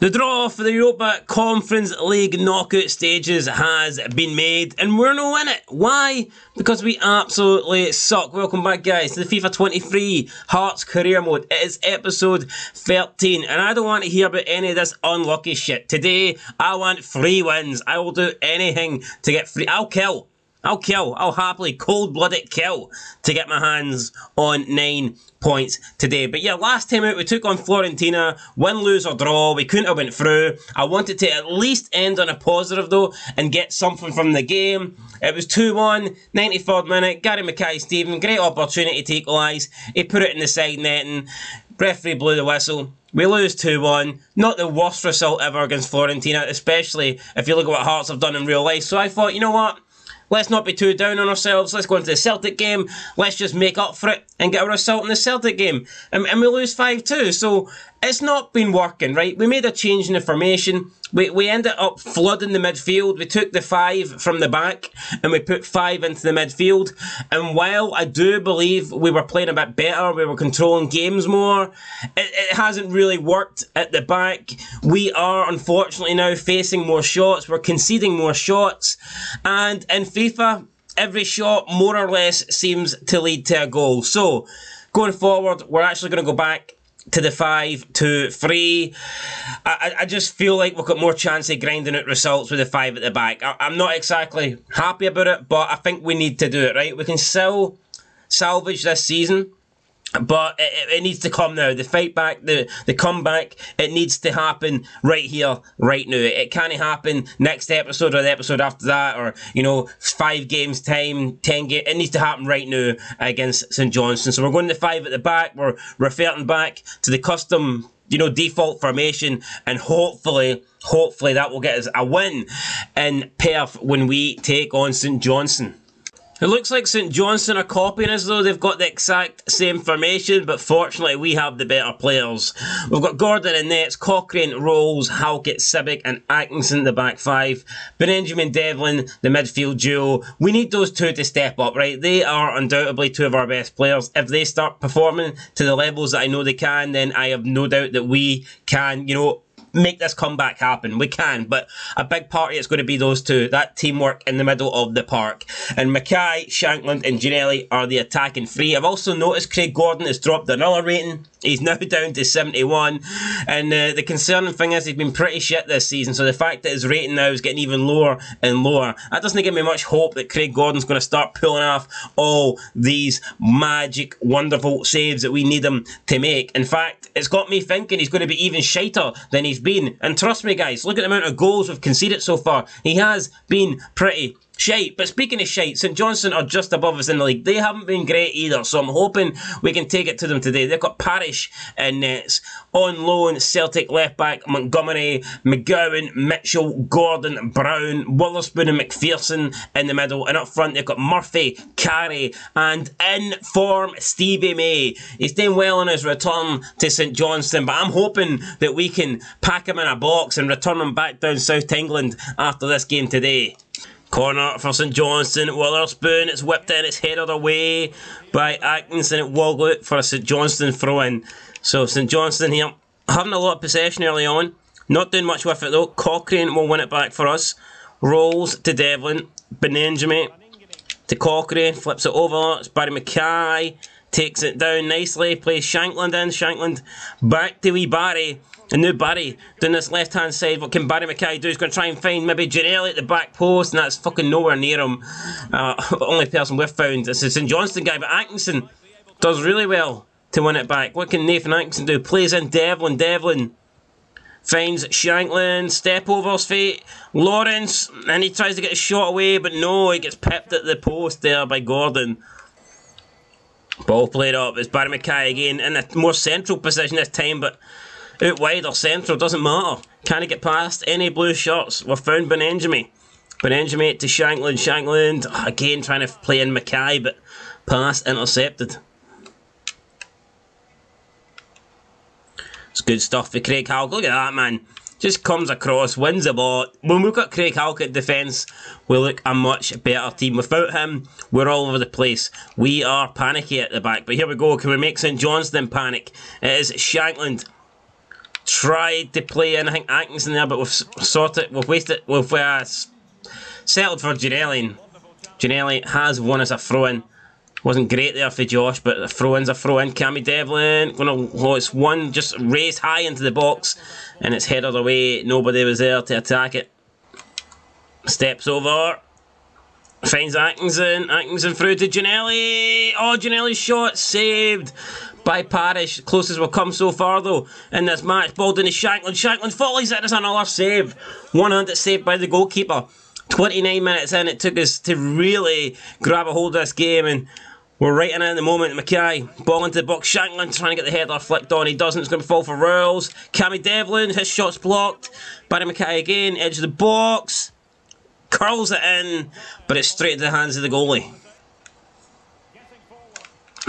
The draw for the Europa Conference League knockout stages has been made and we're not in it. Why? Because we absolutely suck. Welcome back guys to the FIFA 23 Hearts Career Mode. It is episode 13 and I don't want to hear about any of this unlucky shit. Today I want free wins. I will do anything to get free. I'll kill. I'll happily cold-blooded kill to get my hands on 9 points today. But yeah, last time out we took on Fiorentina, win, lose or draw. We couldn't have went through. I wanted to at least end on a positive though and get something from the game. It was 2-1, 93rd minute. Barrie McKay, Stephen, great opportunity to equalise. He put it in the side netting. Referee blew the whistle. We lose 2-1. Not the worst result ever against Fiorentina, especially if you look at what Hearts have done in real life. So I thought, you know what? Let's not be too down on ourselves. Let's go into the Celtic game. Let's just make up for it and get a result in the Celtic game. And we lose 5-2. So it's not been working, right? We made a change in the formation. We ended up flooding the midfield. We took the 5 from the back and we put 5 into the midfield. And while I do believe we were playing a bit better, we were controlling games more, it hasn't really worked at the back. We are unfortunately now facing more shots. We're conceding more shots. And in FIFA, every shot more or less seems to lead to a goal. So going forward, we're actually going to go back to the 5-2-3. I just feel like we've got more chance of grinding out results with the 5 at the back. I'm not exactly happy about it, but I think we need to do it, right? We can still salvage this season, but it needs to come now. The fight back, the comeback, it needs to happen right here, right now. It can't happen next episode or the episode after that or, you know, 5 games time, 10 games. It needs to happen right now against St Johnstone. So we're going to 5 at the back. We're reverting back to the custom, you know, default formation. And hopefully that will get us a win in Perth when we take on St Johnstone. It looks like St Johnstone are copying us though. They've got the exact same formation, but fortunately we have the better players. We've got Gordon in Nets, Cochrane, Rowles, Halkett, Sibic and Atkinson, the back 5. Benjamin Devlin, the midfield duo. We need those two to step up, right? They are undoubtedly two of our best players. If they start performing to the levels that I know they can, then I have no doubt that we can, you know, make this comeback happen. We can, but a big party is going to be those two. That teamwork in the middle of the park. And Mackay, Shankland and Ginnelly are the attacking three. I've also noticed Craig Gordon has dropped another rating. He's now down to 71. And the concerning thing is he's been pretty shit this season. So the fact that his rating now is getting even lower and lower, that doesn't give me much hope that Craig Gordon's going to start pulling off all these magic, wonderful saves that we need him to make. In fact, it's got me thinking he's going to be even shiter than he's been. And trust me guys, look at the amount of goals we've conceded so far. He has been pretty shite. But speaking of shite, St Johnstone are just above us in the league. They haven't been great either, so I'm hoping we can take it to them today. They've got Parrish and Nets on loan, Celtic left-back, Montgomery, McGowan, Mitchell, Gordon, Brown, Willerspoon and McPherson in the middle. And up front, they've got Murphy, Carey and in form, Stevie May. He's doing well on his return to St Johnstone, but I'm hoping that we can pack him in a box and return him back down south to England after this game today. Corner for St Johnstone, Willerspoon, it's whipped in, it's headed away by Atkinson, it wobbled out for a St Johnstone throw-in. So St Johnstone here, having a lot of possession early on, not doing much with it though. Cochrane will win it back for us, Rowles to Devlin, Benjamin to Cochrane, flips it over, it's Barrie McKay, takes it down nicely, plays Shankland in, Shankland back to wee Barrie. And now Barrie down this left hand side. What can Barrie McKay do? He's going to try and find maybe Ginnelly at the back post, and that's fucking nowhere near him. Only person we've found is the St Johnstone guy, but Atkinson does really well to win it back. What can Nathan Atkinson do? Plays in Devlin, Devlin finds Shankland, step over's fate, Lawrence, and he tries to get a shot away, but no, he gets pipped at the post there by Gordon. Ball played up, it's Barrie McKay again in a more central position this time, but out wide or central, doesn't matter. Can he get past any blue shirts? We've found Benenjami. Benenjami to Shankland. Shankland again trying to play in Mackay, but pass intercepted. It's good stuff for Craig Halkett. Look at that man. Just comes across, wins the ball. When we've got Craig Halkett defence, we look a much better team. Without him, we're all over the place. We are panicky at the back. But here we go. Can we make St Johnstone panic? It is Shankland. tried to play in, I think, Atkinson there, but we've sought it, we've wasted, we've settled for Ginnelly, and Ginnelly has won as a throw-in. Wasn't great there for Josh, but a throw-in's a throw-in. Cammy Devlin, well, it's one just raised high into the box, and it's headed away. Nobody was there to attack it. Steps over, finds Atkinson. Atkinson through to Ginnelly. Oh, Ginnelly's shot saved by Parrish. Closest will come so far though in this match. Ball down to Shankland. Shankland volleys it. It's another save. One-handed save by the goalkeeper. 29 minutes in, it took us to really grab a hold of this game, and we're right in it at the moment. Mackay, ball into the box, Shankland trying to get the header flicked on, he doesn't, it's going to fall for Rowles. Cammy Devlin, his shot's blocked. Barrie McKay again, edge of the box, curls it in, but it's straight into the hands of the goalie.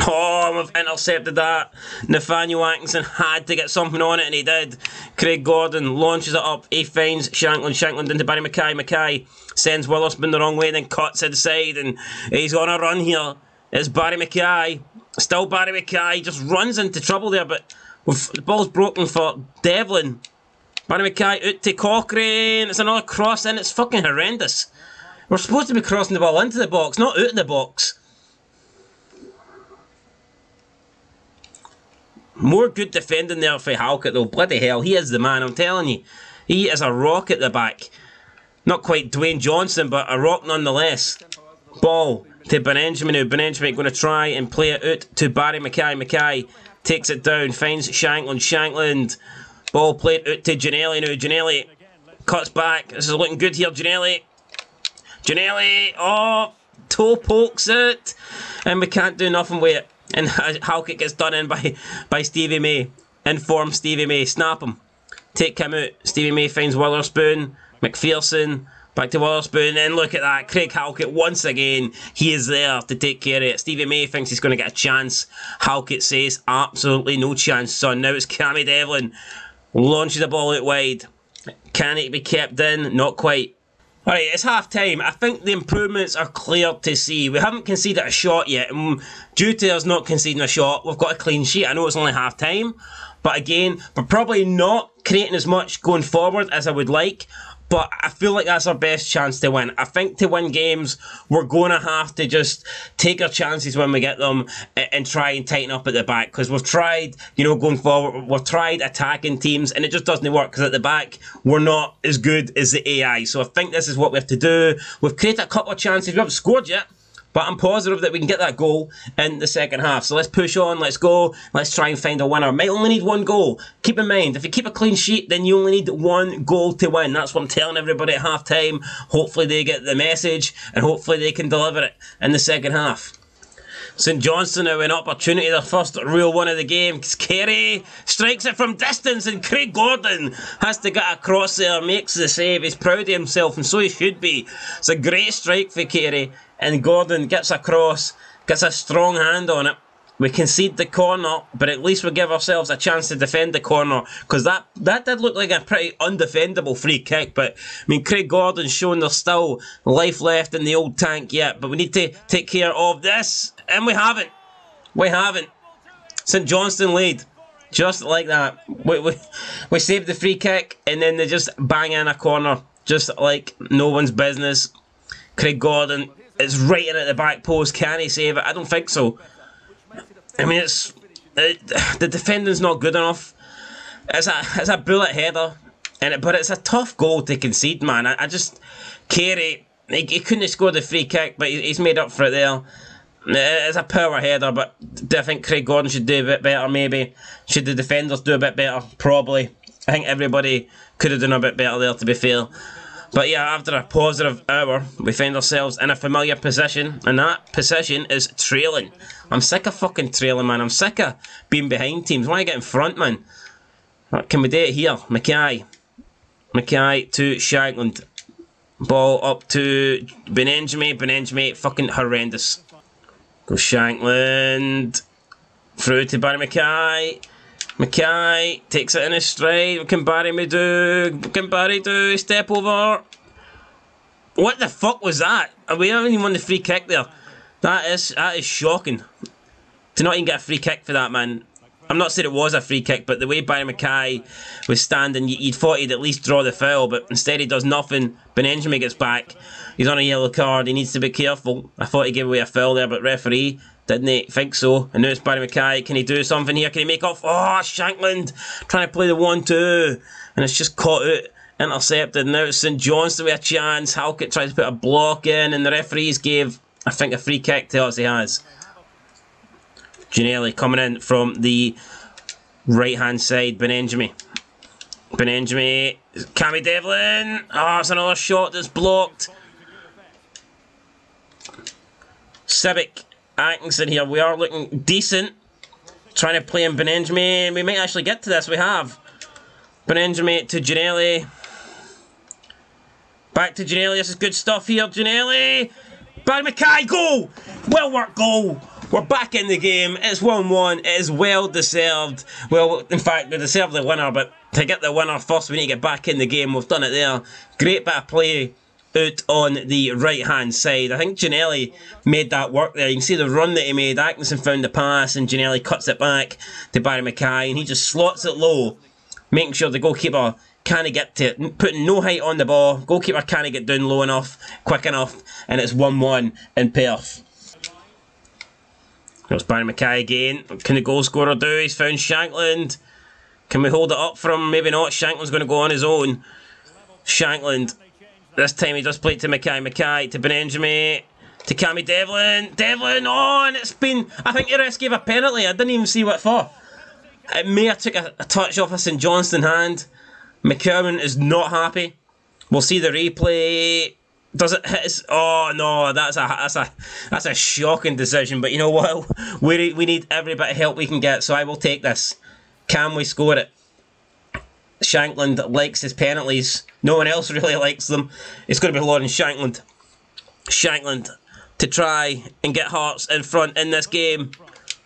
Oh, we've intercepted that. Nathaniel Atkinson had to get something on it, and he did. Craig Gordon launches it up. He finds Shankland. Shankland into Barrie McKay. McKay sends Willerspoon the wrong way, then cuts inside, and he's on a run here. It's Barrie McKay. Still Barrie McKay. Just runs into trouble there, but the ball's broken for Devlin. Barrie McKay out to Cochrane. It's another cross, and it's fucking horrendous. We're supposed to be crossing the ball into the box, not out of the box. More good defending there for Halkett though, bloody hell, he is the man, I'm telling you. He is a rock at the back. Not quite Dwayne Johnson, but a rock nonetheless. Ball to Benjamin, who Benjamin going to try and play it out to Barrie McKay. McKay takes it down, finds Shankland. Shankland, ball played out to Ginnelly now. Ginnelly cuts back, this is looking good here, Ginnelly. Ginnelly, oh, toe pokes it, and we can't do nothing with it. And Halkett gets done in by Stevie May. Inform Stevie May. Snap him. Take him out. Stevie May finds Willerspoon. McPherson. Back to Willerspoon. And look at that. Craig Halkett once again. He is there to take care of it. Stevie May thinks he's going to get a chance. Halkett says absolutely no chance, son. Now it's Cammy Devlin. Launches the ball out wide. Can it be kept in? Not quite. Alright, it's half time. I think the improvements are clear to see. We haven't conceded a shot yet, and due to us not conceding a shot, we've got a clean sheet. I know it's only half time, but again, we're probably not creating as much going forward as I would like, but I feel like that's our best chance to win. I think to win games, we're going to have to just take our chances when we get them and try and tighten up at the back, because we've tried, you know, going forward, we've tried attacking teams and it just doesn't work, because at the back, we're not as good as the AI. So I think this is what we have to do. We've created a couple of chances. We haven't scored yet, but I'm positive that we can get that goal in the second half. So let's push on, let's go, let's try and find a winner. Might only need one goal. Keep in mind, if you keep a clean sheet, then you only need one goal to win. That's what I'm telling everybody at half-time. Hopefully they get the message, and hopefully they can deliver it in the second half. St Johnstone now an opportunity, their first real one of the game. Carey strikes it from distance, and Craig Gordon has to get across there, makes the save. He's proud of himself, and so he should be. It's a great strike for Carey, and Gordon gets across, gets a strong hand on it. We concede the corner, but at least we give ourselves a chance to defend the corner, because that did look like a pretty undefendable free kick. But, I mean, Craig Gordon's shown there's still life left in the old tank yet, but we need to take care of this, and we haven't. We haven't. St Johnstone lead, just like that. We saved the free kick, and then they just bang in a corner, just like no one's business. Craig Gordon is right in at the back post. Can he save it? I don't think so. I mean, the defending's not good enough. It's a bullet header, but it's a tough goal to concede, man. I just, Carey, he couldn't have scored the free kick, but he's made up for it there. It's a power header, but I think Craig Gordon should do a bit better, maybe. Should the defenders do a bit better? Probably. I think everybody could have done a bit better there, to be fair. But yeah, after a positive hour, we find ourselves in a familiar position, and that position is trailing. I'm sick of fucking trailing, man. I'm sick of being behind teams. Why get in front, man? Right, can we do it here? Mackay. Mackay to Shankland. Ball up to Benenjame. Benenjame, fucking horrendous. Go Shankland. Through to Barrie McKay. McKay takes it in his stride. What can Barrie do? What can Barrie do? Step over. What the fuck was that? We haven't even won the free kick there. That is shocking. To not even get a free kick for that, man. I'm not saying it was a free kick, but the way Barrie McKay was standing, you'd thought he'd at least draw the foul, but instead he does nothing. Benjamin gets back. He's on a yellow card. He needs to be careful. I thought he gave away a foul there, but referee didn't he think so. And now it's Barrie McKay. Can he do something here? Can he make off? Oh, Shankland trying to play the 1-2. And it's just caught out. Intercepted. Now it's St Johnstone with a chance. Halkett tries to put a block in, and the referees gave, I think, a free kick to us. He has. Ginnelly coming in from the right-hand side. Benenjimi. Cammy Devlin. Oh, it's another shot that's blocked. Sibic, Atkinson here. We are looking decent. Trying to play in Benenjimi. We might actually get to this. We have. Benenjimi to Ginnelly. Back to Ginnelly. This is good stuff here. Ginnelly. Barrie McKay. Goal. Well worked goal. We're back in the game. It's 1-1. It is well deserved. Well, in fact, we deserve the winner, but to get the winner first, we need to get back in the game. We've done it there. Great bit of play out on the right-hand side. I think Ginnelly made that work there. You can see the run that he made. Atkinson found the pass, and Ginnelly cuts it back to Barrie McKay, and he just slots it low, making sure the goalkeeper can't get to it, putting no height on the ball. Goalkeeper can't get down low enough, quick enough, and it's 1-1 in Perth. There's Barrie McKay again. What can the goal scorer do? He's found Shankland. Can we hold it up for him? Maybe not. Shankland's going to go on his own. Shankland. This time he just played to McKay. McKay to Benjamin. To Cammy Devlin. Devlin on. Oh, it's been... I think the ref gave a penalty. I didn't even see what for. It may have took a touch off a St Johnstone hand. McKernan is not happy. We'll see the replay. Does it hit us? Oh no, that's a shocking decision. But you know what? We need every bit of help we can get. So I will take this. Can we score it? Shankland likes his penalties. No one else really likes them. It's going to be Lauren Shankland. Shankland to try and get Hearts in front in this game.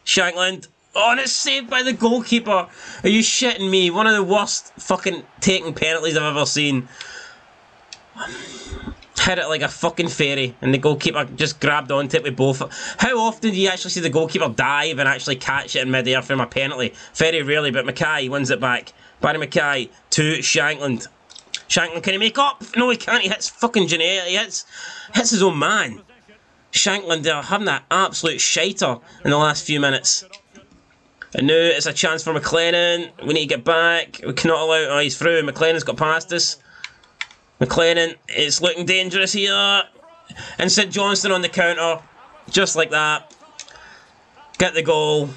Shankland. Oh, and it's saved by the goalkeeper. Are you shitting me? One of the worst fucking taking penalties I've ever seen. Hit it like a fucking fairy, and the goalkeeper just grabbed onto it with both. How often do you actually see the goalkeeper dive and actually catch it in mid-air from a penalty? Very rarely, but McKay wins it back. Barrie McKay to Shankland. Shankland, can he make up? No, he can't. He hits fucking Ginnelly. He hits his own man. Shankland, they're having that absolute shiter in the last few minutes. And now it's a chance for McLennan. We need to get back. We cannot allow... Oh, he's through. McLennan's got past us. McLennan, it's looking dangerous here. And St Johnstone on the counter. Just like that. Get the goal.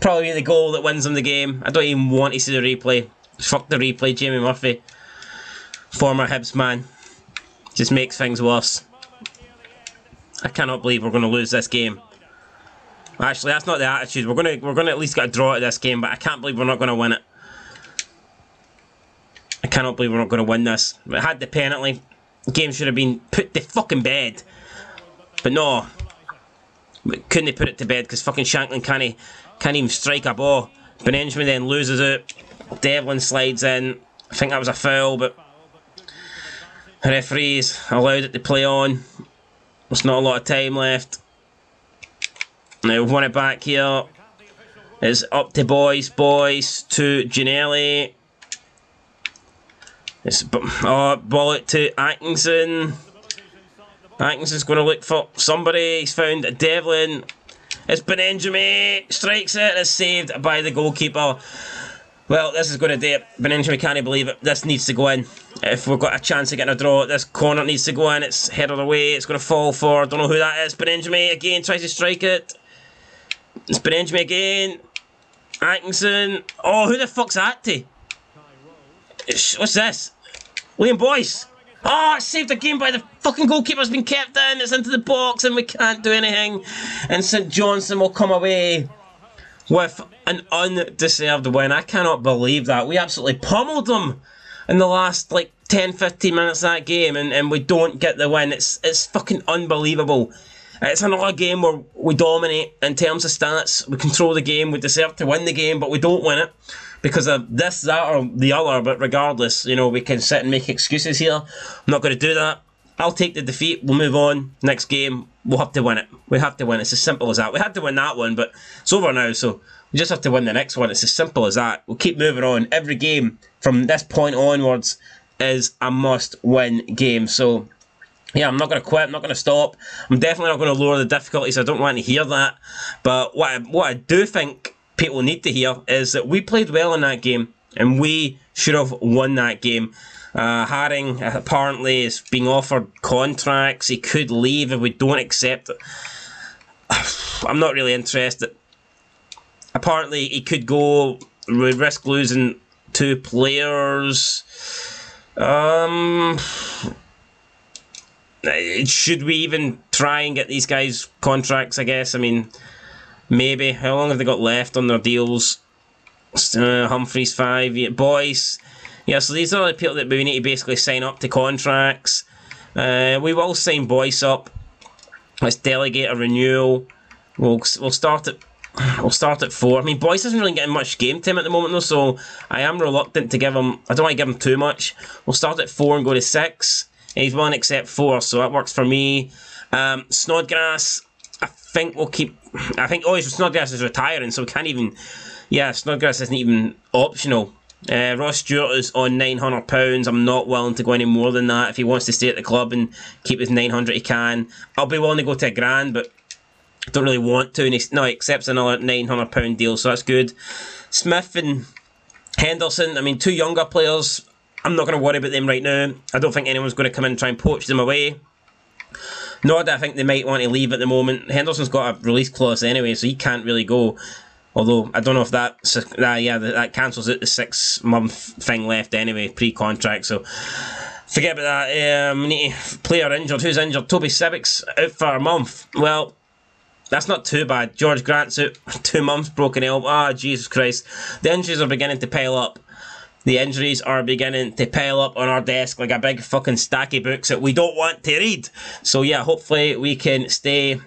Probably the goal that wins them the game. I don't even want to see the replay. Fuck the replay, Jamie Murphy. Former Hibs man. Just makes things worse. I cannot believe we're going to lose this game. Actually, that's not the attitude. We're going to at least get a draw at this game, but I can't believe we're not going to win it. I cannot believe we're not going to win this. It had the penalty. The game should have been put to fucking bed. But no. Couldn't they put it to bed because fucking Shankland can't even strike a ball. Benjamin then loses it. Devlin slides in. I think that was a foul, but the referees allowed it to play on. There's not a lot of time left. Now we've won it back here. It's up to Boyce. Boyce to Ginnelly. It's ball it to Atkinson. Atkinson's going to look for somebody. He's found Devlin. It's Benenjimi. Strikes it. It's saved by the goalkeeper. Well, this is going to do it. Benenjimi can't believe it. This needs to go in. If we've got a chance of getting a draw, this corner needs to go in. It's headed away. It's going to fall for. I don't know who that is. Benenjimi again tries to strike it. It's Benenjimi again. Atkinson. Oh, who the fuck's that to? What's this? Liam Boyce. Oh, it's saved again by the fucking goalkeeper's been kept in. It's into the box and we can't do anything. And St Johnstone will come away with an undeserved win. I cannot believe that. We absolutely pummeled them in the last, like, 10-15 minutes of that game and we don't get the win. It's fucking unbelievable. It's another game where we dominate in terms of stats. We control the game. We deserve to win the game, but we don't win it because of this, that, or the other. But regardless, you know, we can sit and make excuses here. I'm not going to do that. I'll take the defeat. We'll move on. Next game, we'll have to win it. We have to win. It's as simple as that. We had to win that one, but it's over now, so You just have to win the next one. It's as simple as that. We'll keep moving on. Every game from this point onwards is a must-win game. So, yeah, I'm not going to quit. I'm not going to stop. I'm definitely not going to lower the difficulties. I don't want to hear that. But what I do think people need to hear is that we played well in that game, and we should have won that game. Haring apparently is being offered contracts. He could leave if we don't accept it. I'm not really interested. Apparently he could go. We risk losing two players. Should we even try and get these guys contracts, I guess? I mean, maybe. How long have they got left on their deals? Humphreys, 5 years. Boyce. Yeah, so these are the people that we need to basically sign up to contracts. We will sign Boyce up. Let's delegate a renewal. We'll start at 4. I mean, Boyce isn't really getting much game time at the moment, though, so I am reluctant to give him. I don't want to give him too much. We'll start at 4 and go to 6. He's willing to accept 4, so that works for me. Snodgrass, I think we'll keep. I think Snodgrass is retiring, so we can't even. Yeah, Snodgrass isn't even optional. Ross Stewart is on £900. I'm not willing to go any more than that. If he wants to stay at the club and keep his 900, he can. I'll be willing to go to a grand, but I don't really want to. And he accepts another £900 deal, so that's good. Smith and Henderson, I mean, two younger players. I'm not going to worry about them right now. I don't think anyone's going to come in and try and poach them away. Nod, I think they might want to leave at the moment. Henderson's got a release clause anyway, so he can't really go. Although, I don't know if that cancels out the 6-month thing left anyway, pre-contract, so forget about that. Player injured. Who's injured? Toby Sibbick's out for a month. Well, that's not too bad. George Grant's out 2 months, broken elbow. Ah, Jesus Christ. The injuries are beginning to pile up. The injuries are beginning to pile up on our desk like a big fucking stack of books that we don't want to read. So, yeah, hopefully we can stay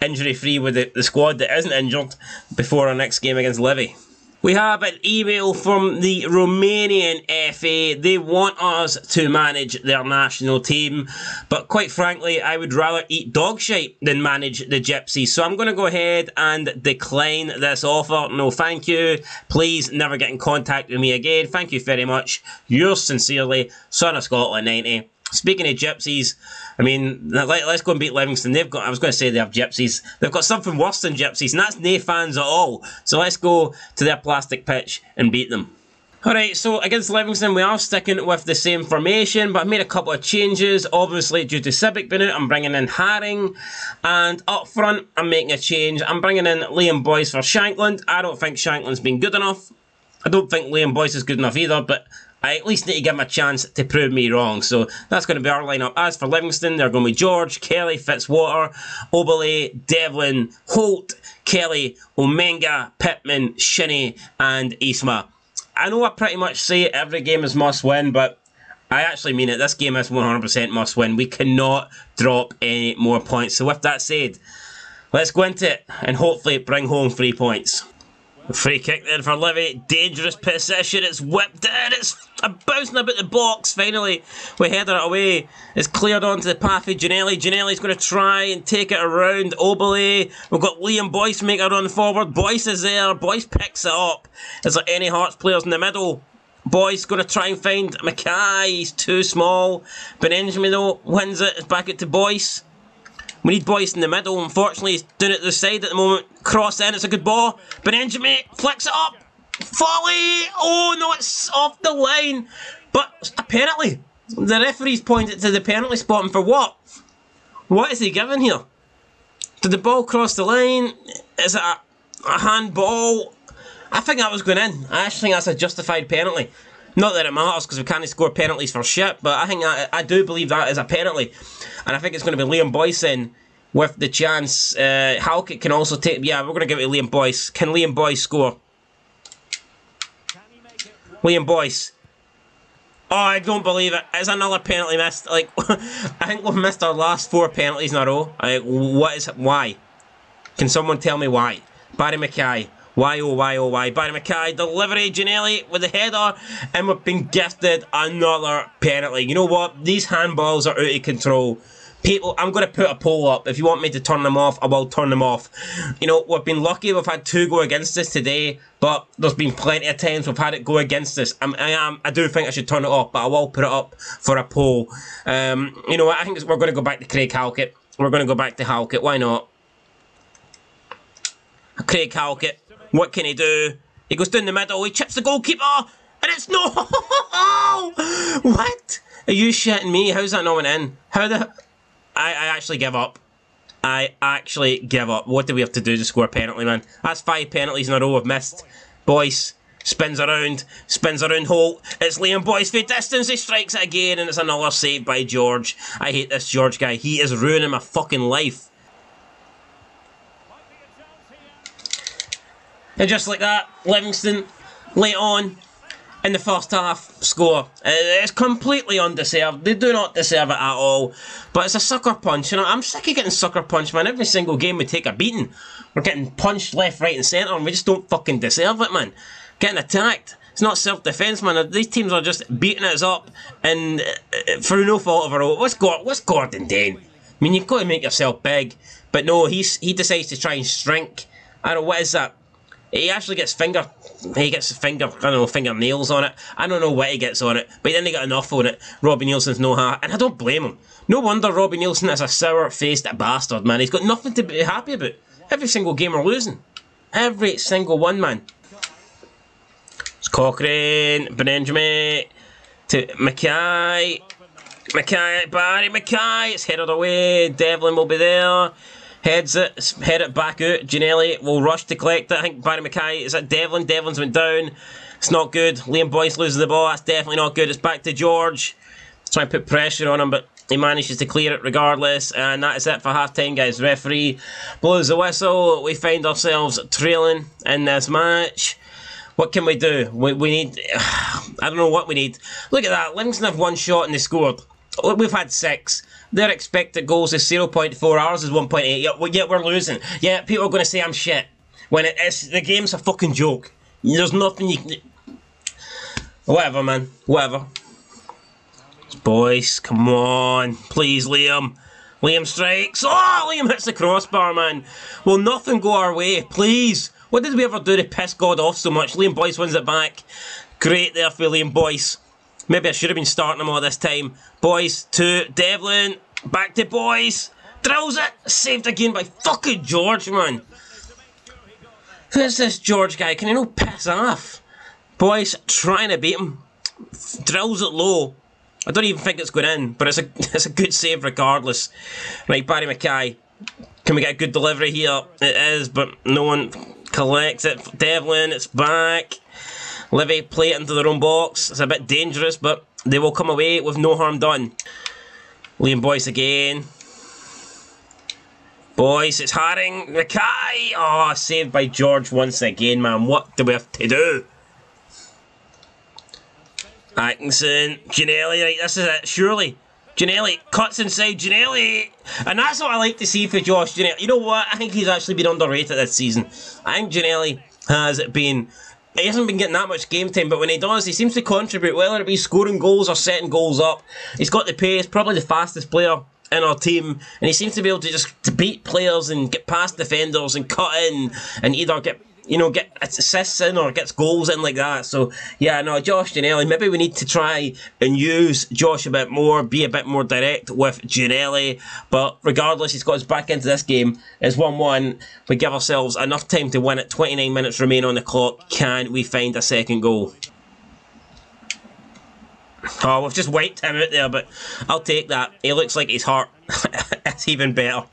injury-free with the squad that isn't injured before our next game against Livy. We have an email from the Romanian FA. They want us to manage their national team, but quite frankly, I would rather eat dog shite than manage the Gypsies. So I'm going to go ahead and decline this offer. No, thank you. Please never get in contact with me again. Thank you very much. Yours sincerely, Son of Scotland 90. Speaking of Gypsies, I mean, let's go and beat Livingston. They've got, I was going to say they have Gypsies. They've got something worse than Gypsies, and that's nae fans at all. So let's go to their plastic pitch and beat them. Alright, so against Livingston, we are sticking with the same formation, but I made a couple of changes. Obviously, due to Sibbick being out, I'm bringing in Haring. And up front, I'm making a change. I'm bringing in Liam Boyce for Shankland. I don't think Shankland's been good enough. I don't think Liam Boyce is good enough either, but I at least need to give him a chance to prove me wrong. So that's going to be our lineup. As for Livingston, they're going to be George, Kelly, Fitzwater, Oberle, Devlin, Holt, Kelly, Omenga, Pittman, Shinney, and Isma. I know I pretty much say every game is must win, but I actually mean it. This game is 100% must win. We cannot drop any more points. So with that said, let's go into it and hopefully bring home 3 points. Free kick there for Livy, dangerous possession, it's whipped in, it's bouncing about the box, finally we header it away, it's cleared onto the path of Ginnelly. Ginnelly's going to try and take it around Oberle. We've got Liam Boyce make a run forward, Boyce is there, Boyce picks it up, is there any Hearts players in the middle? Boyce going to try and find Mackay, he's too small, Benjamin though wins it, it's back out to Boyce. We need Boyce in the middle, unfortunately he's doing it to the side at the moment. Cross in, it's a good ball. Benjamin flicks it up. Volley! Oh no, it's off the line. But apparently, the referee's pointed to the penalty spot, and for what? What is he giving here? Did the ball cross the line? Is it a handball? I think that was going in. I actually think that's a justified penalty. Not that it matters because we can't score penalties for shit, but I think I do believe that is a penalty. And I think it's going to be Liam Boyce in with the chance. Halkett can also take. Yeah, we're going to give it to Liam Boyce. Can Liam Boyce score? Liam Boyce. Oh, I don't believe it. It's another penalty missed. Like, I think we've missed our last 4 penalties in a row. Like, what is. Why? Can someone tell me why? Barrie McKay. Why, oh, why, oh, why. Barrie McKay, delivery, Ginnelly with the header, and we've been gifted another penalty. You know what? These handballs are out of control. people, I'm going to put a poll up. If you want me to turn them off, I will turn them off. You know, we've been lucky. We've had two go against us today, but there's been plenty of times we've had it go against us. I do think I should turn it off, but I will put it up for a poll. You know, I think we're going to go back to Craig Halkett. We're going to go back to Halkett. Why not? Craig Halkett. What can he do? He goes down the middle. He chips the goalkeeper. And it's no... What? Are you shitting me? How's that not went in? How the... I actually give up. I actually give up. What do we have to do to score a penalty, man? That's 5 penalties in a row we've missed. Boyce spins around Holt. It's Liam Boyce for distance. He strikes it again, and it's another save by George. I hate this George guy. He is ruining my fucking life. And just like that, Livingston, late on, in the first half, score. It's completely undeserved. They do not deserve it at all. But it's a sucker punch. You know, I'm sick of getting sucker punched, man. Every single game we take a beating. We're getting punched left, right and centre, and we just don't fucking deserve it, man. Getting attacked. It's not self-defence, man. These teams are just beating us up, and through no fault of our own. What's Gordon doing? I mean, you've got to make yourself big. But no, he decides to try and shrink. I don't know, what is that? He actually gets fingernails on it. I don't know what he gets on it, but then he got enough on it. Robbie Nielsen's no heart, and I don't blame him. No wonder Robbie Nielsen is a sour-faced bastard, man. He's got nothing to be happy about. Every single game we're losing. Every single one, man. It's Cochrane, Benjamin, to Mackay. Mackay, Barrie McKay. It's headed away. Devlin will be there. Heads it, head it back out. Ginnelly will rush to collect it. I think Barrie McKay is at Devlin. Devlin's went down. It's not good. Liam Boyce loses the ball. That's definitely not good. It's back to George. Trying to put pressure on him, but he manages to clear it regardless. And that is it for half-time, guys. Referee blows the whistle. We find ourselves trailing in this match. What can we do? We need... I don't know what we need. Look at that. Livingston have one shot and they scored. We've had 6. Their expected goals is 0.4, ours is 1.8. Yeah, we're losing. Yeah, people are going to say I'm shit. When the game's a fucking joke. There's nothing you can... Whatever, man. Whatever. Boyce, come on. Please, Liam. Liam strikes. Oh, Liam hits the crossbar, man. Will nothing go our way? Please. What did we ever do to piss God off so much? Liam Boyce wins it back. Great there for Liam Boyce. Maybe I should have been starting them all this time. Boyce to Devlin. Back to Boyce. Drills it. Saved again by fucking George, man. Who is this George guy? Can he no piss off? Boyce trying to beat him. Drills it low. I don't even think it's going in, but it's a good save regardless. Right, Barrie McKay. Can we get a good delivery here? It is, but no one collects it. Devlin, it's back. Livy play it into their own box. It's a bit dangerous, but they will come away with no harm done. Liam Boyce again. Boyce, it's Haring. McKay! Oh, saved by George once again, man. What do we have to do? Atkinson, Ginnelly, right, this is it, surely. Ginnelly cuts inside, Ginnelly! And that's what I like to see for Josh Ginnelly. You know what? I think he's actually been underrated this season. I think Ginnelly has been... He hasn't been getting that much game time, but when he does, he seems to contribute, whether it be scoring goals or setting goals up. He's got the pace, probably the fastest player in our team, and he seems to be able to just beat players and get past defenders and cut in and either get assists in or gets goals in like that. So, yeah, no, Josh Ginnelly, maybe we need to try and use Josh a bit more, be a bit more direct with Ginnelly. But regardless, he's got us back into this game. It's 1-1. We give ourselves enough time to win it. 29 minutes remain on the clock. Can we find a second goal? Oh, we've just wiped him out there, but I'll take that. He looks like he's hurt. It's even better.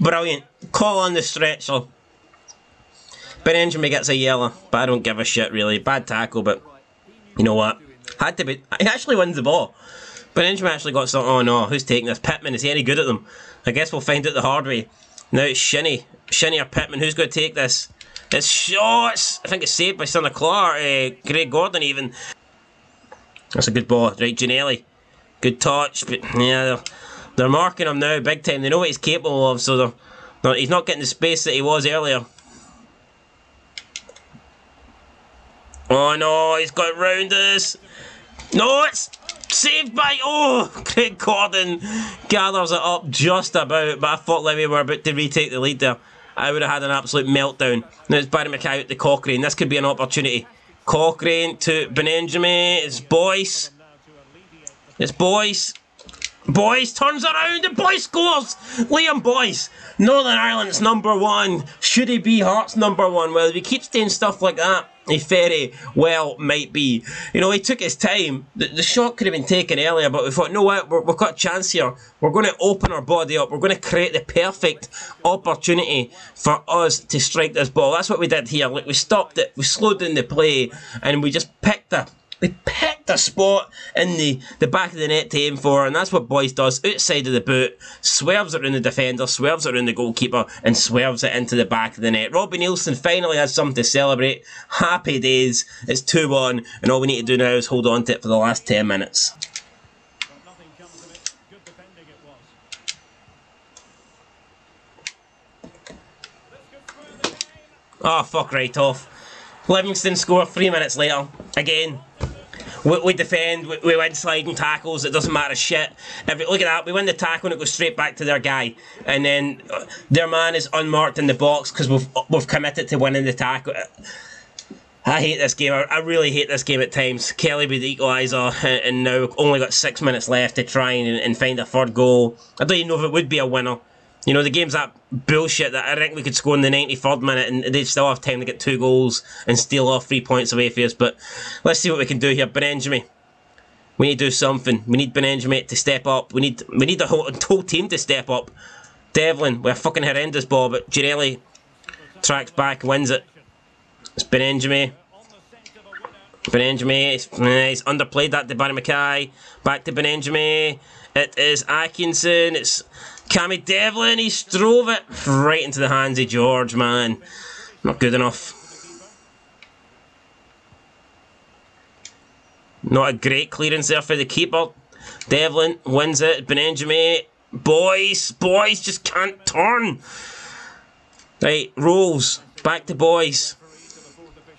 Brilliant. Call on the stretcher. Benjamin gets a yellow, but I don't give a shit really. Bad tackle, but you know what? Had to be. He actually wins the ball. Benjamin actually got something. Oh no, who's taking this? Pittman, is he any good at them? I guess we'll find out the hard way. Now it's Shinny. Shinny or Pittman, who's going to take this? It's shots. I think it's saved by Son of Clark, Craig Gordon even. That's a good ball. Right, Ginnelly. Good touch, but yeah, they're marking him now big time. They know what he's capable of, so he's not getting the space that he was earlier. Oh no, he's got round us. No, it's saved by... Oh, Craig Gordon gathers it up just about. But I thought Livy were about to retake the lead there. I would have had an absolute meltdown. Now it's Barrie McKay at the Cochrane. This could be an opportunity. Cochrane to Benjamin. It's Boyce. It's Boyce. Boyce turns around and Boyce scores! Liam Boyce, Northern Ireland's number one. Should he be Hearts' number one? Well, if he keeps doing stuff like that, he very well might be. You know, he took his time. The shot could have been taken earlier, but we thought, no, we've got a chance here. We're going to open our body up. We're going to create the perfect opportunity for us to strike this ball. That's what we did here. Like, we stopped it, we slowed down the play, and we just picked it. They picked a spot in the back of the net to aim for, and that's what Boyce does. Outside of the boot, swerves it around the defender, swerves it around the goalkeeper, and swerves it into the back of the net. Robbie Nielsen finally has something to celebrate. Happy days. It's 2-1, and all we need to do now is hold on to it for the last 10 minutes. Oh, fuck right off. Livingston score 3 minutes later. Again. We defend, we win sliding tackles, it doesn't matter shit. Look at that, we win the tackle and it goes straight back to their guy. And then their man is unmarked in the box because we've committed to winning the tackle. I hate this game, I really hate this game at times. Kelly with the equaliser and now we've only got 6 minutes left to try and find a third goal. I don't even know if it would be a winner. You know, the game's that bullshit that I think we could score in the 93rd minute and they'd still have time to get 2 goals and steal off 3 points away for us. But let's see what we can do here. Benjamin, we need to do something. We need Benjamin to step up. We need the whole team to step up. Devlin, we're a fucking horrendous ball, but Ginnelly tracks back, wins it. It's Benjamin. Benjamin, he's underplayed that to Barrie McKay. Back to Benjamin. It is Atkinson. It's Cammy Devlin, he strove it right into the hands of George, man. Not good enough. Not a great clearance there for the keeper. Devlin wins it. Benjamin, Boyce just can't turn. Right, Rowles, back to Boyce.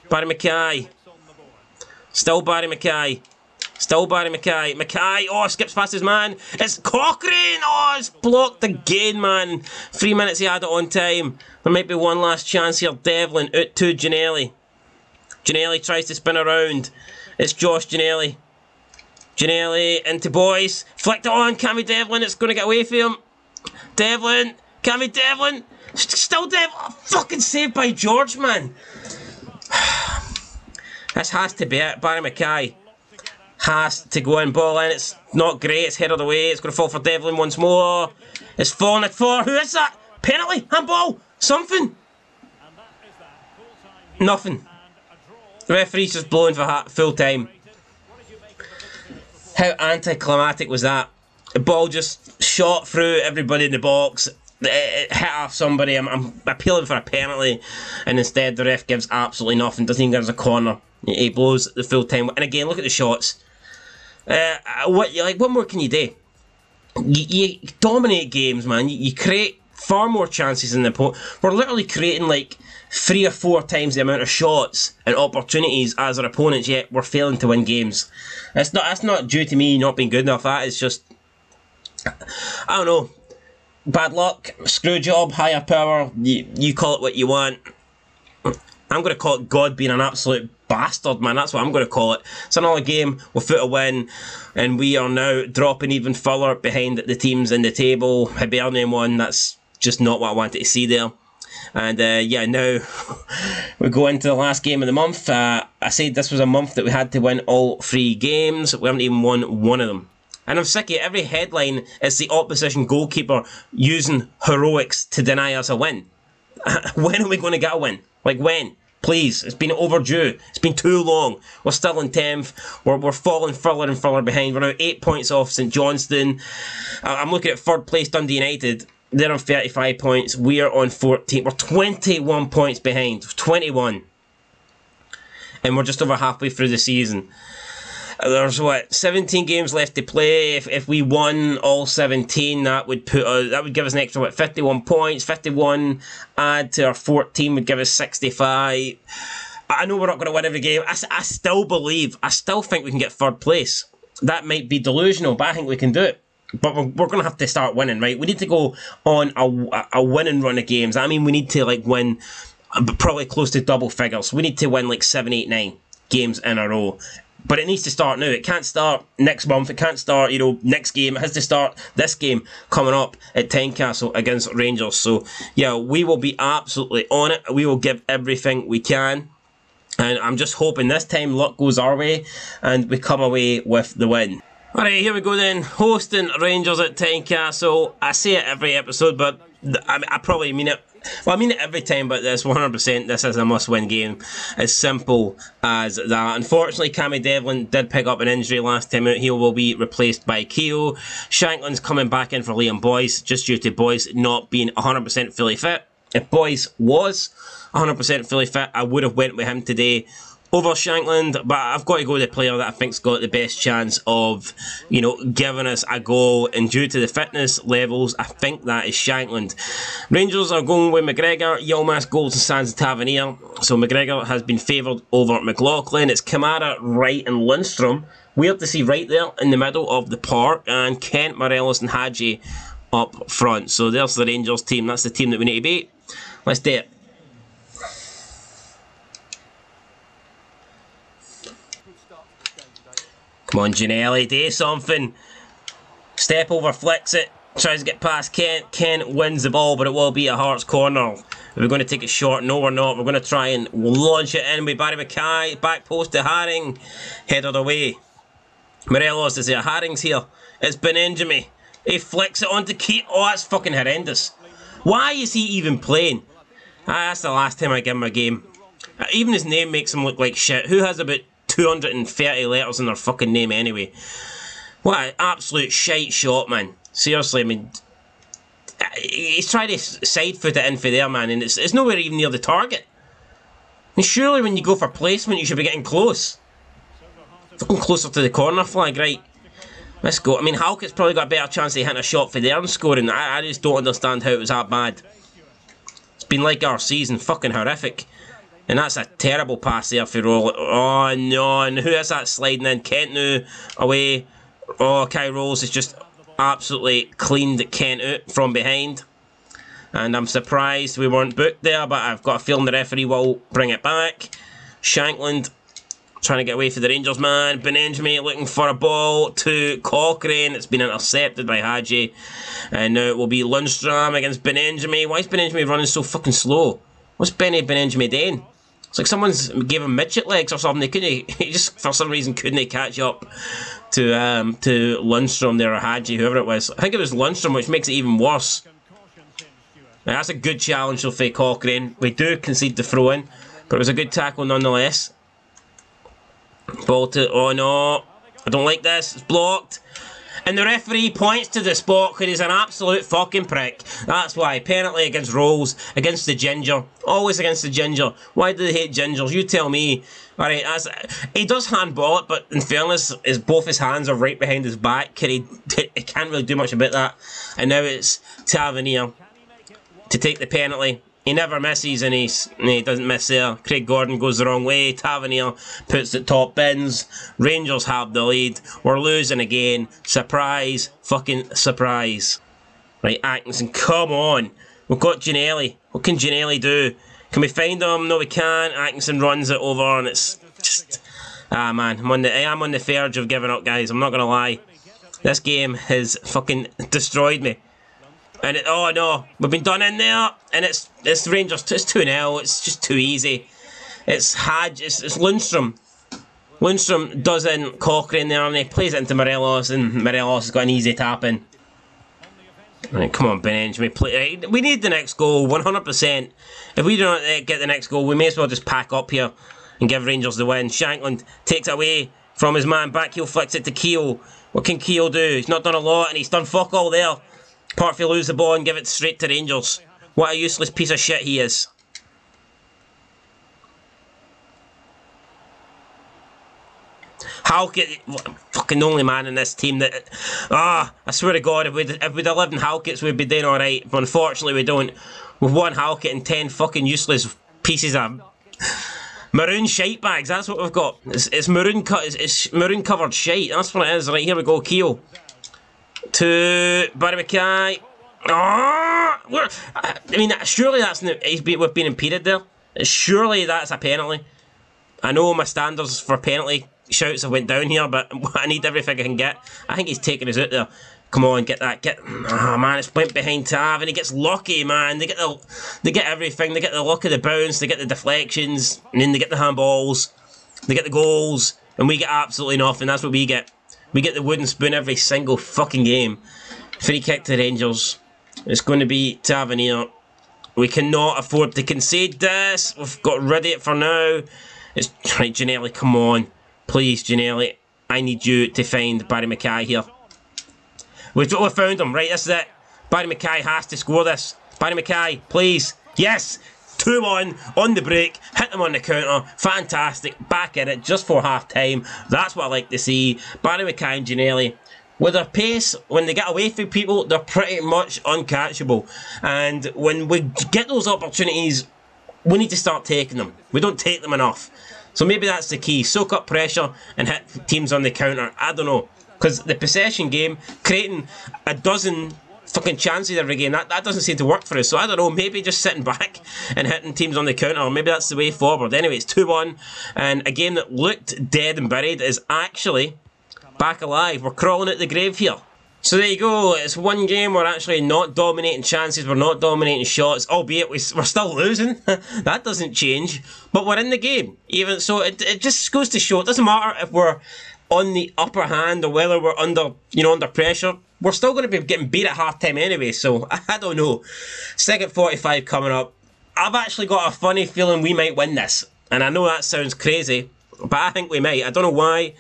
Barrie McKay. Still Barrie McKay. Still Barrie McKay. McKay, oh, skips past his man. It's Cochrane. Oh, it's blocked again, man. 3 minutes he had it on time. There might be one last chance here. Devlin out to Ginnelly. Ginnelly tries to spin around. It's Josh Ginnelly. Ginnelly into Boyce. Flicked it on. Cammy Devlin. It's going to get away from him. Devlin. Cammy Devlin. Still Devlin. Oh, fucking saved by George, man. This has to be it. Barrie McKay has to go in, ball in, it's not great, it's headed away, it's going to fall for Devlin once more, it's fallen at 4, who is that? Penalty, handball, something? Nothing. The referee's just blowing for full time. How anticlimactic was that? The ball just shot through everybody in the box, it hit off somebody, I'm appealing for a penalty, and instead the ref gives absolutely nothing, doesn't even give us a corner, he blows the full time, and again, look at the shots. What more can you do? You dominate games, man. You create far more chances than the opponent. We're literally creating like 3 or 4 times the amount of shots and opportunities as our opponents, yet we're failing to win games. That's not due to me not being good enough. That is just, I don't know, bad luck, screw job, higher power. You call it what you want. I'm going to call it God being an absolute bastard, man. That's what I'm going to call it. It's another game without a win, and we are now dropping even further behind the teams in the table. Hibernian won. That's just not what I wanted to see there. And yeah, now we go into the last game of the month. I said this was a month that we had to win all 3 games. We haven't even won one of them. And I'm sick of every headline is the opposition goalkeeper using heroics to deny us a win. When are we going to get a win? Like, when? Please, it's been overdue. It's been too long. We're still in 10th. We're falling further and further behind. We're now 8 points off St Johnstone. I'm looking at 3rd place Dundee United. They're on 35 points. We are on 14. We're 21 points behind. 21. And we're just over halfway through the season. There's what, 17 games left to play. If we won all 17, that would put us, that would give us an extra what, 51 points. 51 add to our 14 would give us 65. I know we're not going to win every game. I still believe, I still think we can get third place. That might be delusional, but I think we can do it. But we're going to have to start winning, right? We need to go on a winning run of games. I mean, we need to, like, win probably close to double figures. We need to win, like, 7, 8, 9 games in a row. But it needs to start now. It can't start next month. It can't start, you know, next game. It has to start this game coming up at Tynecastle against Rangers. So, yeah, we will be absolutely on it. We will give everything we can. And I'm just hoping this time luck goes our way and we come away with the win. Alright, here we go then. Hosting Rangers at Tynecastle. I say it every episode, but I probably mean it. Well, I mean it every time, but this 100%, this is a must-win game. As simple as that. Unfortunately, Cammy Devlin did pick up an injury last time out. He will be replaced by Keogh. Shankland's coming back in for Liam Boyce, just due to Boyce not being 100% fully fit. If Boyce was 100% fully fit, I would have went with him today over Shankland, but I've got to go with the player that I think's got the best chance of, you know, giving us a goal, and due to the fitness levels, I think that is Shankland. Rangers are going with McGregor, Yilmaz, Gold, and Tavernier. So McGregor has been favoured over McLaughlin. It's Kamara, Wright, and Lundstram. Weird to see Wright there in the middle of the park, and Kent, Morelos, and Hadji up front. So there's the Rangers team. That's the team that we need to beat. Let's do it. Come on, Ginnelly, do something. Step over, flicks it, tries to get past Kent. Kent wins the ball, but it will be a Hearts corner. We're going to take it short. No, we're not. We're going to try and launch it in with Barrie McKay. Back post to Haring. Headed away. Morelos is there. Haring's here. It's Benjamin. He flicks it onto Keith. Oh, that's fucking horrendous. Why is he even playing? That's the last time I give him a game. Even his name makes him look like shit. Who has about 230 letters in their fucking name anyway? What an absolute shite shot, man. Seriously, I mean, he's trying to side foot it in for there, man, and it's nowhere even near the target. And surely when you go for placement, you should be getting close. Fucking closer to the corner flag, right? Let's go. I mean, Halkett's probably got a better chance of hitting a shot for there and scoring. I just don't understand how it was that bad. It's been like our season, fucking horrific. And that's a terrible pass there for Rowles. Oh, no. And who is that sliding in? Kent now away. Oh, Kai Rowles has just absolutely cleaned Kent out from behind. And I'm surprised we weren't booked there, but I've got a feeling the referee will bring it back. Shankland trying to get away for the Rangers, man. Benenjmi looking for a ball to Cochrane. It's been intercepted by Hadji. And now it will be Lundstram against Benenjmi. Why is Benenjmi running so fucking slow? What's Benenjmi doing? It's like someone's gave him midget legs or something. They couldn't, he just for some reason couldn't catch up to Lundstram there, or Hadji, whoever it was. I think it was Lundstram, which makes it even worse. Now, that's a good challenge for Cochrane. We do concede the throw in, but it was a good tackle nonetheless. Ball to, oh no, I don't like this. It's blocked. And the referee points to the spot because he's an absolute fucking prick. That's why. Penalty against Rowles, against the ginger. Always against the ginger. Why do they hate gingers? You tell me. Alright, he does handball it, but in fairness, both his hands are right behind his back. He can't really do much about that. And now it's Tavernier to take the penalty. He never misses, and he doesn't miss there. Craig Gordon goes the wrong way. Tavernier puts the top bins. Rangers have the lead. We're losing again. Surprise. Fucking surprise. Right, Atkinson, come on. We've got Ginnelly. What can Ginnelly do? Can we find him? No, we can't. Atkinson runs it over, and it's just... Ah, man. I am on the verge of giving up, guys. I'm not going to lie. This game has fucking destroyed me. And it, oh no, we've been done in there, and it's Rangers. It's 2-0. It's just too easy. It's Hadji. It's Lundstram. Lundstram does in Cochrane there, and he plays it into Morelos, and Morelos has got an easy tap in. Right, come on, Benjamin. Right, we need the next goal, 100%. If we don't get the next goal, we may as well just pack up here and give Rangers the win. Shankland takes it away from his man. Backheel flicks it to Keogh. What can Keogh do? He's not done a lot, and he's done fuck all there. Partfield lose the ball and give it straight to Rangers. What a useless piece of shit he is. Halkett, fucking the only man in this team that... Ah, I swear to God, if we'd have lived in Halkett's, we'd be doing alright. But unfortunately, we don't. We've won Halkett in 10 fucking useless pieces of Maroon shite bags, that's what we've got. It's maroon cut. It's maroon covered shite. That's what it is. Right, here we go, Keogh. To Barrie McKay. Oh, I mean, surely that's we've been impeded there. Surely that's a penalty. I know my standards for penalty shouts have went down here, but I need everything I can get. I think he's taking us out there. Come on, get that, get... Oh, man, it's went behind Tav, and he gets lucky, man. They get everything. They get the luck of the bounce, they get the deflections, and then they get the handballs, they get the goals, and we get absolutely nothing. That's what we get. We get the wooden spoon every single fucking game. Free kick to Rangers. It's going to be Tavernier. We cannot afford to concede this. We've got rid of it for now. It's... Right, Ginnelly, come on. Please, Ginnelly. I need you to find Barrie McKay here. We found him, right, this is it. Barrie McKay has to score this. Barrie McKay, please. Yes! 2-1, on the break, hit them on the counter. Fantastic, back in it, just for half-time. That's what I like to see. Barrie McKay and Ginnelly, with their pace, when they get away from people, they're pretty much uncatchable. And when we get those opportunities, we need to start taking them. We don't take them enough. So maybe that's the key. Soak up pressure and hit teams on the counter. I don't know. Because the possession game, creating a dozen fucking chances every game, that doesn't seem to work for us. So I don't know, maybe just sitting back and hitting teams on the counter, maybe that's the way forward. Anyway, it's 2-1, and a game that looked dead and buried is actually back alive. We're crawling out the grave here. So there you go, it's one game we're actually not dominating chances, we're not dominating shots, albeit we're still losing. That doesn't change, but we're in the game. Even so, it just goes to show, it doesn't matter if we're on the upper hand or whether we're under, you know, under pressure, we're still going to be getting beat at half-time anyway, so I don't know. Second 45 coming up. I've actually got a funny feeling we might win this, and I know that sounds crazy, but I think we might. I don't know why.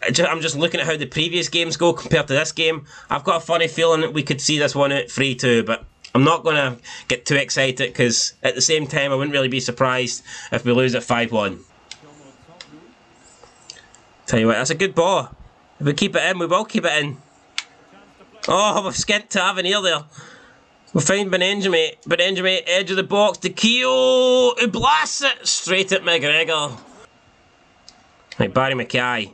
I'm just looking at how the previous games go compared to this game. I've got a funny feeling that we could see this one out 3-2, but I'm not going to get too excited because at the same time I wouldn't really be surprised if we lose at 5-1. Tell you what, that's a good ball. If we keep it in, we will keep it in. Oh, we've skipped Tavernier there. We'll find Benjamin, edge of the box, to Keogh, who blasts it straight at McGregor. Right, Barrie McKay.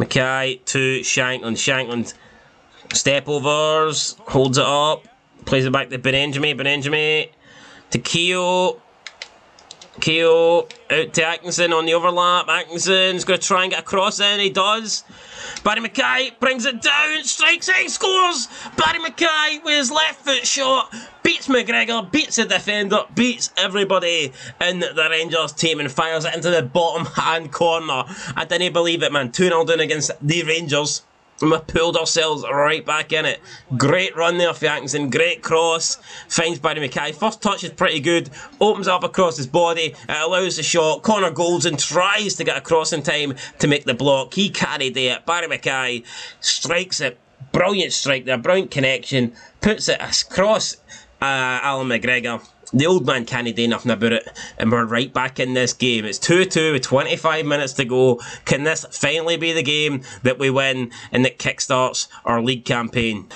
McKay to Shankland. Shankland, step overs, holds it up, plays it back to Benjamin, to Keogh. Keogh out to Atkinson on the overlap. Atkinson's going to try and get a cross in. He does. Barrie McKay brings it down. Strikes it. Scores. Barrie McKay with his left foot shot. Beats McGregor. Beats the defender. Beats everybody in the Rangers team and fires it into the bottom hand corner. I didn't believe it, man. 2-0 down against the Rangers. And we pulled ourselves right back in it. Great run there for Atkinson. Great cross. Finds Barrie McKay. First touch is pretty good. Opens up across his body. It allows the shot. Connor Goldson tries to get across in time to make the block. He carried it. Barrie McKay strikes it. Brilliant strike there. Brilliant connection. Puts it across Alan McGregor. The old man can't do nothing about it, and we're right back in this game. It's 2-2 with 25 minutes to go. Can this finally be the game that we win and that kickstarts our league campaign?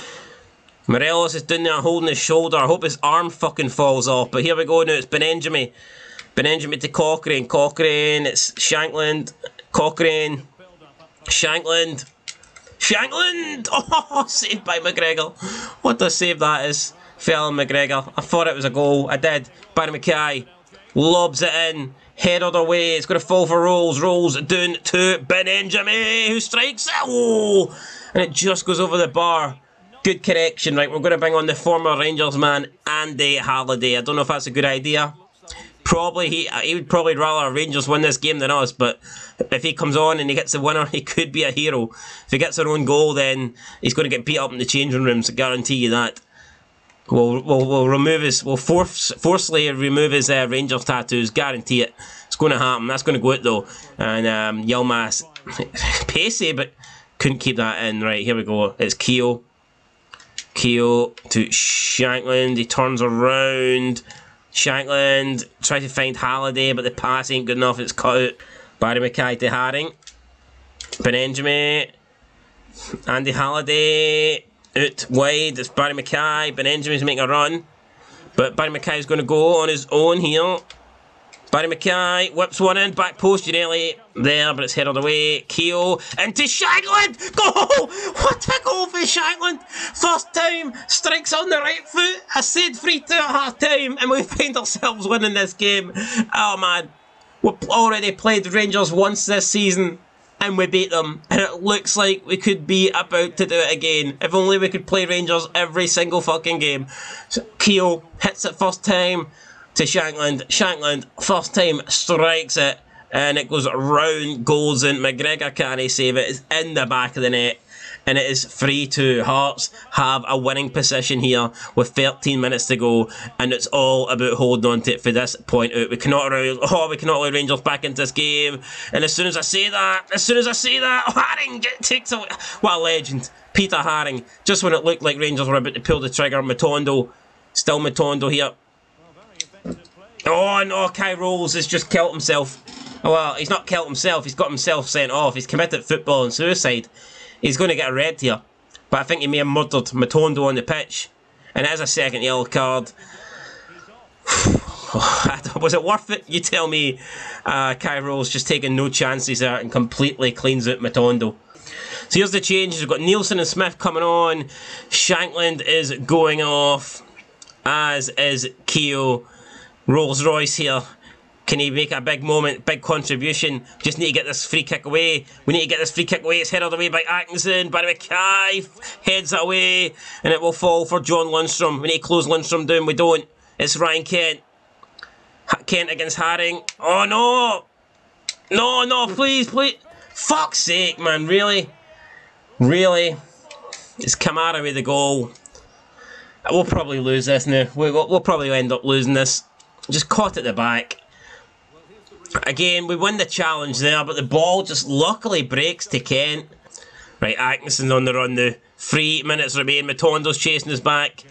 Morelos is down there holding his shoulder. I hope his arm fucking falls off, but here we go now. It's Benenjami. Benenjami to Cochrane. Cochrane, it's Shankland. Cochrane. Shankland. Shankland! Oh, saved by McGregor. What a save that is. Fell McGregor. I thought it was a goal. I did. Barrie McKay lobs it in. Headed away. It's going to fall for Rowles. Rowles down to Benjamin, who strikes it. Oh! And it just goes over the bar. Good connection. Right, we're going to bring on the former Rangers man, Andy Halliday. I don't know if that's a good idea. Probably he would probably rather Rangers win this game than us, but if he comes on and he gets the winner, he could be a hero. If he gets our own goal, then he's going to get beat up in the changing rooms. I guarantee you that. We'll remove his, forcefully remove his Rangers tattoos, guarantee it. It's going to happen, that's going to go out though. And Yilmaz, pacey, but couldn't keep that in. Right, here we go, it's Keogh. Keogh to Shankland, he turns around. Shankland tries to find Halliday, but the pass ain't good enough, it's cut out. Barrie McKay to Haring. Benjamin, Andy Halliday. Out wide, it's Barrie McKay. Benjamin's making a run, but Barrie McKay's going to go on his own here. Barrie McKay whips one in, back post, Ginnelly there, but it's headed away. Keogh into Shankland! Goal! What a goal for Shankland! First time, strikes on the right foot. I said 3-2 at half time, and we find ourselves winning this game. Oh man, we've already played Rangers once this season, and we beat them, and it looks like we could be about to do it again. If only we could play Rangers every single fucking game. So Keogh hits it first time to Shankland. Shankland, first time, strikes it, and it goes round goals in. McGregor can't save it. It's in the back of the net, and it is 3-2. Hearts have a winning position here with 13 minutes to go, and it's all about holding on to it for this point out. We cannot allow Rangers back into this game, and as soon as I say that, Haring takes away. What a legend, Peter Haring. Just when it looked like Rangers were about to pull the trigger, Matondo here. Oh no, Kai Rowles has just killed himself. Well, he's not killed himself, he's got himself sent off. He's committed football and suicide. He's going to get a red here, but I think he may have murdered Matondo on the pitch. And as a second yellow card. Was it worth it? You tell me. Kai Rowles just taking no chances there and completely cleans out Matondo. So here's the changes. We've got Nielsen and Smith coming on. Shankland is going off, as is Keogh. Rolls Royce here. Can he make a big moment, big contribution? Just need to get this free kick away. We need to get this free kick away. It's headed away by Atkinson. Barrie McKay heads it away, and it will fall for John Lundstram. We need to close Lundstram down. We don't. It's Ryan Kent. Kent against Haring. Oh no! No, no, please, please. Fuck's sake, man. Really? Really? It's Kamara with the goal. We'll probably lose this now. We'll probably end up losing this. Just caught at the back. Again, we win the challenge there, but the ball just luckily breaks to Kent. Right, Atkinson on the run now. 3 minutes remain. Matondo's chasing us back.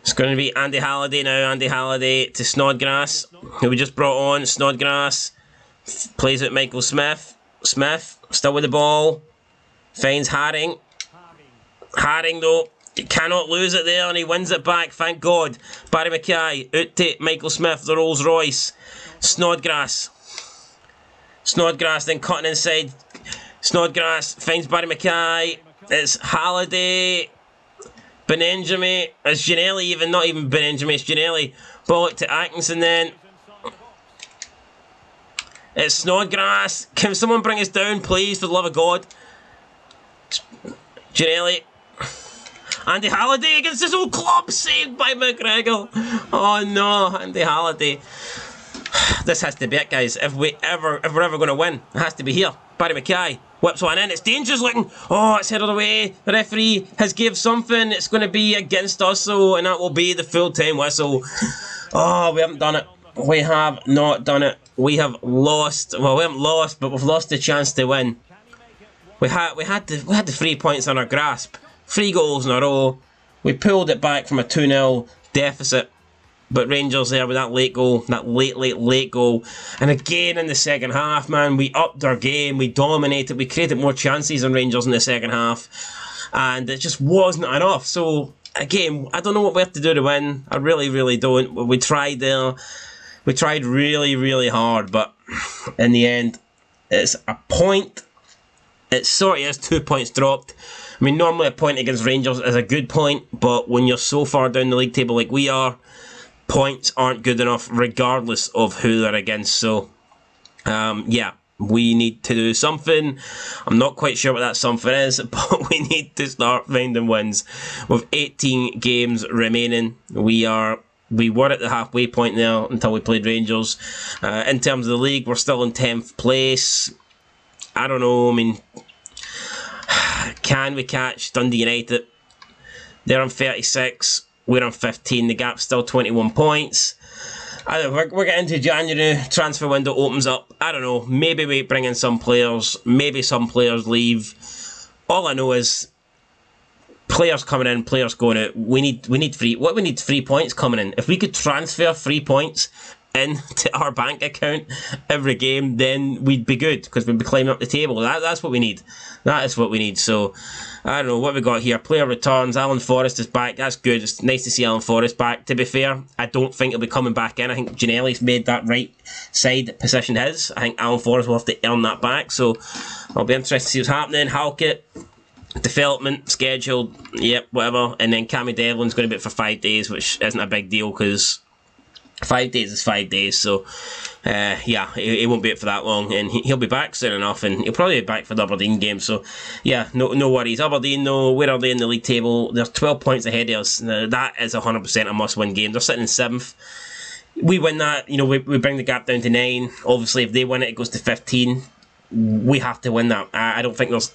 It's going to be Andy Halliday now. Andy Halliday to Snodgrass, who we just brought on. Snodgrass plays with Michael Smith. Smith, still with the ball. Finds Haring. Haring, though, he cannot lose it there, and he wins it back. Thank God. Barrie McKay out to Michael Smith, the Rolls Royce. Snodgrass. Snodgrass then cutting inside. Snodgrass finds Barrie McKay. It's Halliday. Benenjami. It's Ginnelly, even. Not even Benenjami, it's Ginnelly. Ball to Atkinson then. It's Snodgrass. Can someone bring us down, please, for the love of God? Ginnelly. Andy Halliday against his old club, saved by McGregor. Oh no, Andy Halliday. This has to be it, guys. If we're ever going to win, it has to be here. Barrie McKay whips one in. It's dangerous looking. Oh, it's headed away. The referee has gave something. It's going to be against us, so, and that will be the full time whistle. Oh, we haven't done it. We have not done it. We have lost. Well, we haven't lost, but we've lost the chance to win. We had the 3 points on our grasp. 3 goals in a row. We pulled it back from a 2-0 deficit, but Rangers there with that late goal, that late goal. And again in the second half, man, we upped our game, we dominated, we created more chances on Rangers in the second half, and it just wasn't enough. So again, I don't know what we have to do to win. I really, really don't. We tried there. We tried really, really hard, but in the end, it's a point. It sort of is 2 points dropped. I mean, normally a point against Rangers is a good point, but when you're so far down the league table like we are, points aren't good enough regardless of who they're against. So, yeah, we need to do something. I'm not quite sure what that something is, but we need to start finding wins. With 18 games remaining, we were at the halfway point there until we played Rangers. In terms of the league, we're still in 10th place. I don't know, I mean, can we catch Dundee United? They're on 36, we're on 15, the gap's still 21 points. I don't know, we're getting to January, transfer window opens up, I don't know, maybe we bring in some players, maybe some players leave. All I know is players coming in, players going out. We need 3 points coming in. If we could transfer 3 points into our bank account every game, then we'd be good, because we'd be climbing up the table. That's what we need. That is what we need. So I don't know what we got here. Player returns. Alan Forrest is back. That's good. It's nice to see Alan Forrest back. To be fair, I don't think he'll be coming back in. I think Ginnelly's made that right side position his. I think Alan Forrest will have to earn that back. So I'll be interested to see what's happening. Halkett, development, scheduled, yep, whatever. And then Cammy Devlin's going to be it for 5 days, which isn't a big deal because 5 days is 5 days. So, yeah, he won't be it for that long. And he'll be back soon enough, and he'll probably be back for the Aberdeen game. So, yeah, no worries. Aberdeen, though, where are they in the league table? They're 12 points ahead of us. Now, that is 100% a must-win game. They're sitting in 7th. We win that, you know, we bring the gap down to 9. Obviously, if they win it, it goes to 15. We have to win that. I don't think there's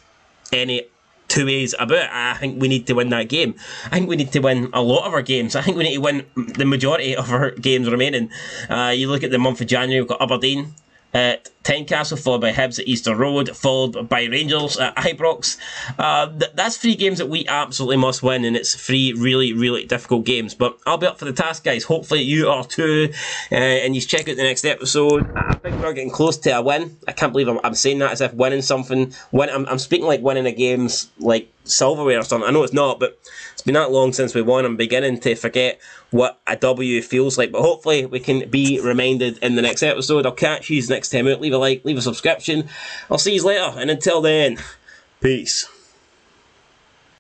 any two ways about it. I think we need to win that game. I think we need to win a lot of our games. I think we need to win the majority of our games remaining. You look at the month of January, we've got Aberdeen at Tynecastle, followed by Hibs at Easter Road, followed by Rangers at Ibrox. That's 3 games that we absolutely must win, and it's 3 really, really difficult games. But I'll be up for the task, guys. Hopefully you are too, and you check out the next episode. I think we're getting close to a win. I can't believe I'm saying that as if winning something. I'm speaking like winning a game's like silverware or something. I know it's not, but it's been that long since we won. I'm beginning to forget what a W feels like, but hopefully we can be reminded in the next episode. I'll catch you next time out. Leave a like, leave a subscription. I'll see you later, and until then, peace.